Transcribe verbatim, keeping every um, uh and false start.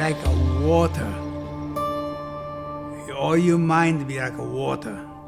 like a water, or your mind be like a water.